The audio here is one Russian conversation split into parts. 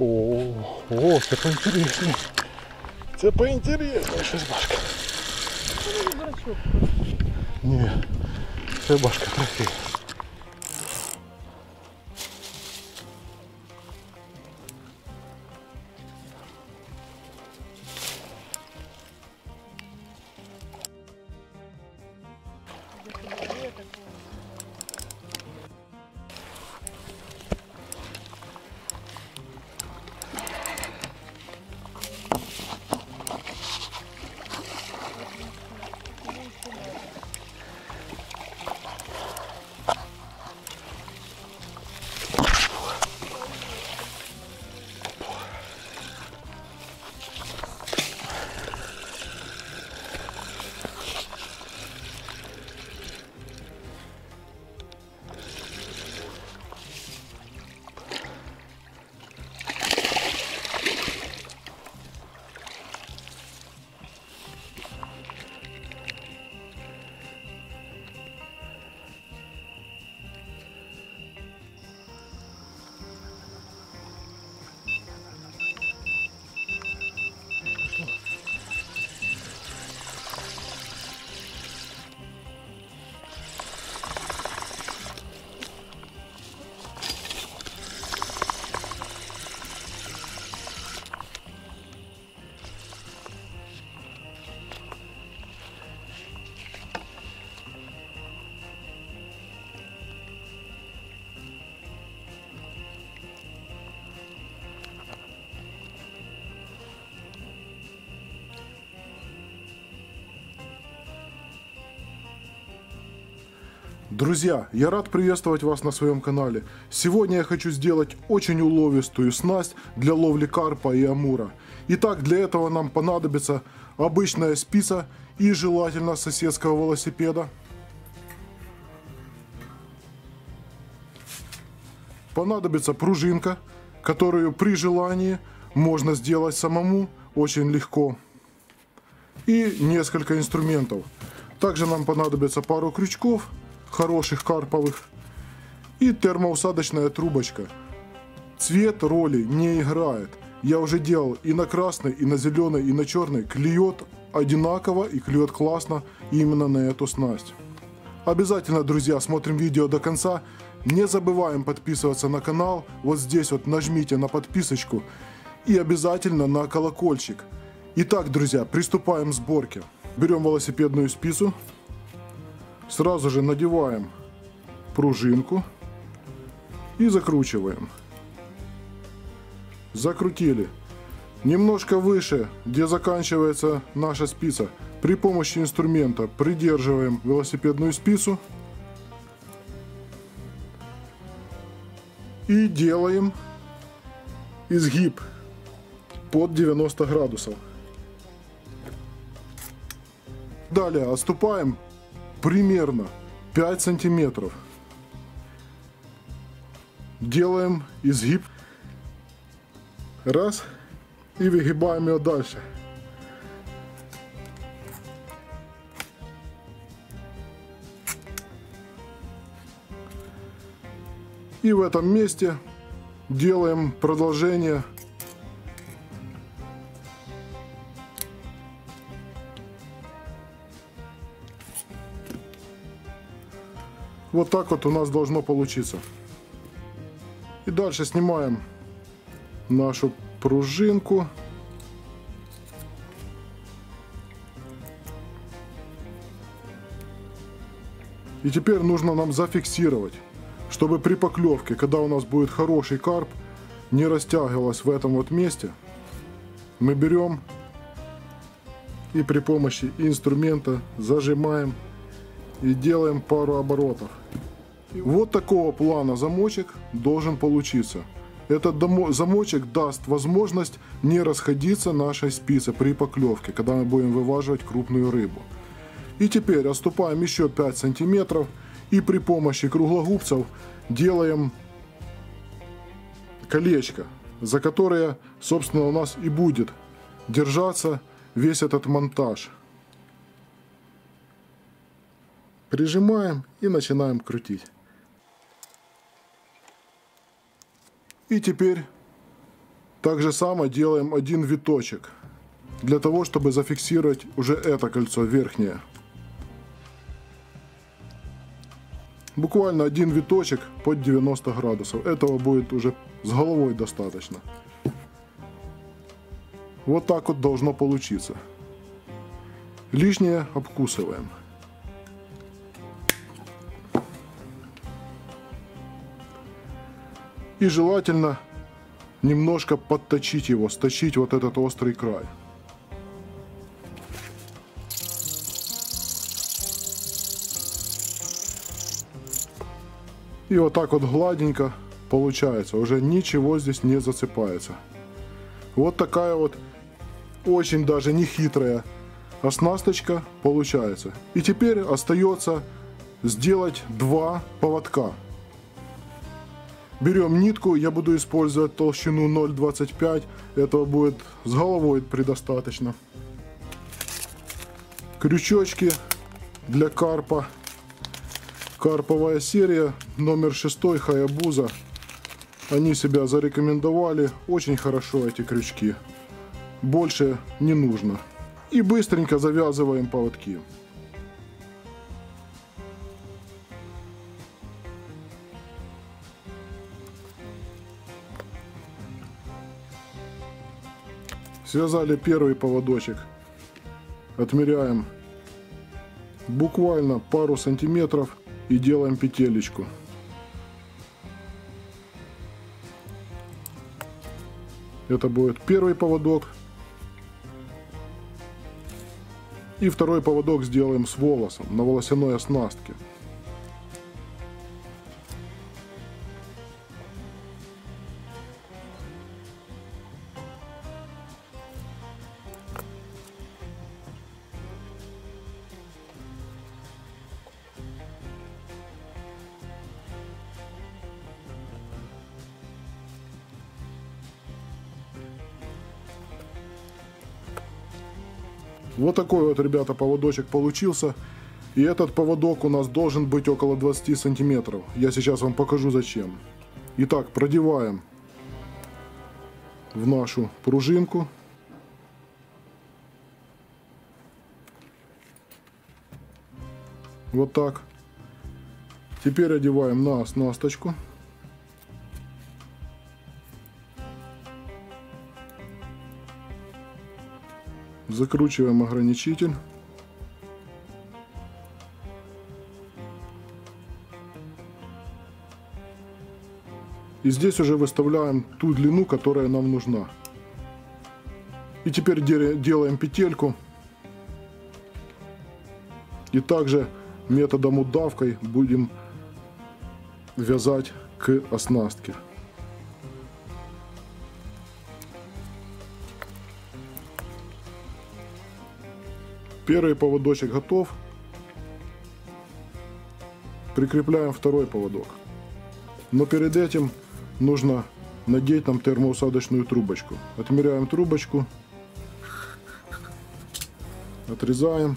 О, це поінтересно. Це поінтересно. Щось башка. Ні, це башка трофей. Друзья, я рад приветствовать вас на своем канале. Сегодня я хочу сделать очень уловистую снасть для ловли карпа и амура. Итак, для этого нам понадобится обычная спица и желательно соседского велосипеда. Понадобится пружинка, которую при желании можно сделать самому очень легко. И несколько инструментов. Также нам понадобится пару крючков, хороших карповых, и термоусадочная трубочка. Цвет роли не играет. Я уже делал и на красный, и на зеленый, и на черный. Клюет одинаково и клюет классно именно на эту снасть. Обязательно, друзья, смотрим видео до конца. Не забываем подписываться на канал. Вот здесь вот нажмите на подписочку и обязательно на колокольчик. Итак, друзья, приступаем к сборке. Берем велосипедную спицу. Сразу же надеваем пружинку и закручиваем. Закрутили. Немножко выше, где заканчивается наша спица, при помощи инструмента придерживаем велосипедную спицу и делаем изгиб под 90 градусов. Далее отступаем примерно 5 сантиметров. Делаем изгиб. Раз. И выгибаем ее дальше. И в этом месте делаем продолжение. Вот так вот у нас должно получиться. И дальше снимаем нашу пружинку. И теперь нужно нам зафиксировать, чтобы при поклевке, когда у нас будет хороший карп, не растягивалась в этом вот месте. Мы берем и при помощи инструмента зажимаем и делаем пару оборотов. Вот такого плана замочек должен получиться. Этот замочек даст возможность не расходиться нашей спице при поклевке, когда мы будем вываживать крупную рыбу. И теперь отступаем еще 5 сантиметров и при помощи круглогубцев делаем колечко, за которое, собственно, у нас и будет держаться весь этот монтаж. Прижимаем и начинаем крутить. И теперь Так же самое делаем один виточек, для того, чтобы зафиксировать уже это кольцо верхнее. Буквально один виточек под 90 градусов. Этого будет уже с головой достаточно. Вот так вот должно получиться. Лишнее обкусываем. И желательно немножко подточить его, сточить вот этот острый край. И вот так вот гладенько получается, уже ничего здесь не засыпается. Вот такая вот очень даже нехитрая оснасточка получается. И теперь остается сделать два поводка. Берем нитку, я буду использовать толщину 0,25, этого будет с головой предостаточно. Крючочки для карпа. Карповая серия, номер 6, Хаябуза. Они себя зарекомендовали, очень хорошо эти крючки. Больше не нужно. И быстренько завязываем поводки. Связали первый поводочек, отмеряем буквально пару сантиметров и делаем петелечку. Это будет первый поводок. И второй поводок сделаем с волосом, на волосяной оснастке. Вот такой вот, ребята, поводочек получился. И этот поводок у нас должен быть около 20 сантиметров. Я сейчас вам покажу зачем. Итак, продеваем в нашу пружинку. Вот так. Теперь одеваем на оснасточку. Закручиваем ограничитель. И здесь уже выставляем ту длину, которая нам нужна. И теперь делаем петельку. И также методом удавкой будем вязать к оснастке. Первый поводочек готов. Прикрепляем второй поводок. Но перед этим нужно надеть нам термоусадочную трубочку. Отмеряем трубочку. Отрезаем.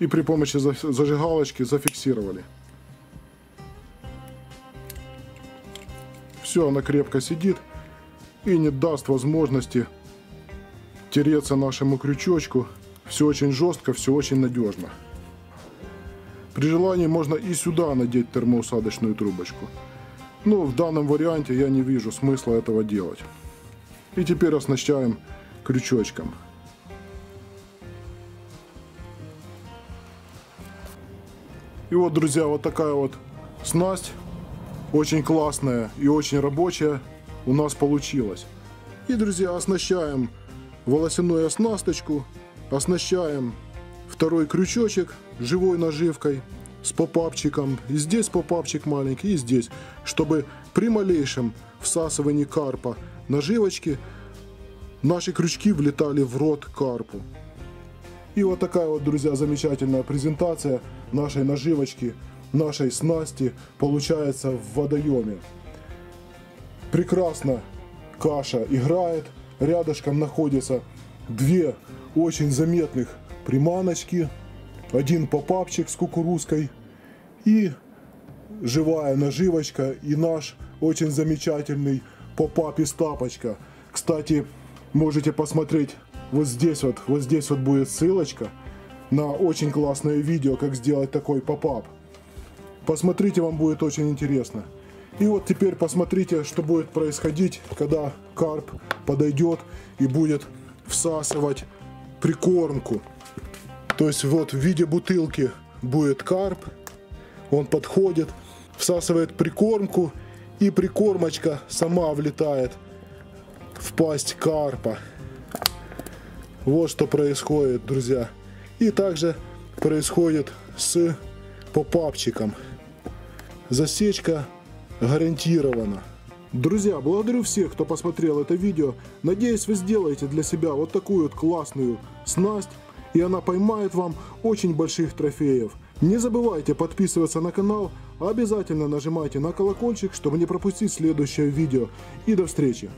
И при помощи зажигалочки зафиксировали. Все, она крепко сидит и не даст возможности тереться нашему крючочку. Все очень жестко, все очень надежно. При желании можно и сюда надеть термоусадочную трубочку. Но в данном варианте я не вижу смысла этого делать. И теперь оснащаем крючочком. И вот, друзья, вот такая вот снасть. Очень классная и очень рабочая у нас получилась. И, друзья, оснащаем волосяную оснасточку, оснащаем второй крючочек живой наживкой с попапчиком. И здесь попапчик маленький, и здесь, чтобы при малейшем всасывании карпа наживочки наши крючки влетали в рот карпу. И вот такая вот, друзья, замечательная презентация нашей наживочки, нашей снасти получается в водоеме. Прекрасно каша играет, рядышком находятся две очень заметных приманочки, один попапчик с кукурузкой и живая наживочка, и наш очень замечательный попап из тапочка. Кстати, можете посмотреть вот здесь вот будет ссылочка на очень классное видео, как сделать такой попап. Посмотрите, вам будет очень интересно. И вот теперь посмотрите, что будет происходить, когда карп подойдет и будет всасывать прикормку. То есть вот в виде бутылки будет карп, он подходит, всасывает прикормку, и прикормочка сама влетает в пасть карпа. Вот что происходит, друзья. И также происходит с попапчиком. Засечка гарантирована. Друзья, благодарю всех, кто посмотрел это видео. Надеюсь, вы сделаете для себя вот такую вот классную снасть, и она поймает вам очень больших трофеев. Не забывайте подписываться на канал, обязательно нажимайте на колокольчик, чтобы не пропустить следующее видео. И до встречи!